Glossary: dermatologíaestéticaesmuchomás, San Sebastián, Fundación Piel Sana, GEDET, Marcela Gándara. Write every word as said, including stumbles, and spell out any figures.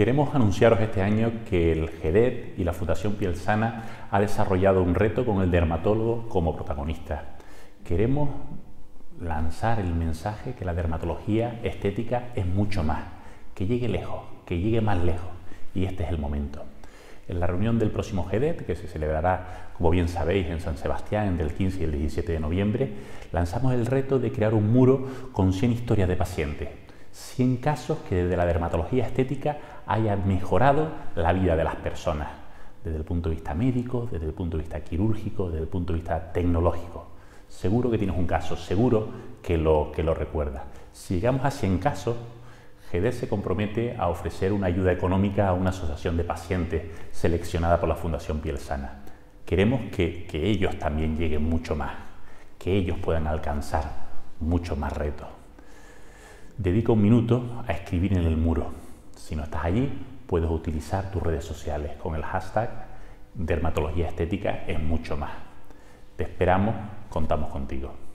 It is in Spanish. Queremos anunciaros este año que el GEDET y la Fundación Piel Sana ha desarrollado un reto con el dermatólogo como protagonista. Queremos lanzar el mensaje que la dermatología estética es mucho más, que llegue lejos, que llegue más lejos, y este es el momento. En la reunión del próximo GEDET, que se celebrará, como bien sabéis, en San Sebastián, entre el quince y el diecisiete de noviembre, lanzamos el reto de crear un muro con cien historias de pacientes. cien casos que desde la dermatología estética hayan mejorado la vida de las personas, desde el punto de vista médico, desde el punto de vista quirúrgico, desde el punto de vista tecnológico. Seguro que tienes un caso, seguro que lo, que lo recuerdas. Si llegamos a cien casos, GEDET se compromete a ofrecer una ayuda económica a una asociación de pacientes seleccionada por la Fundación Piel Sana. Queremos que, que ellos también lleguen mucho más, que ellos puedan alcanzar muchos más retos. Dedica un minuto a escribir en el muro. Si no estás allí, puedes utilizar tus redes sociales con el hashtag dermatología estética es mucho más. Te esperamos, contamos contigo.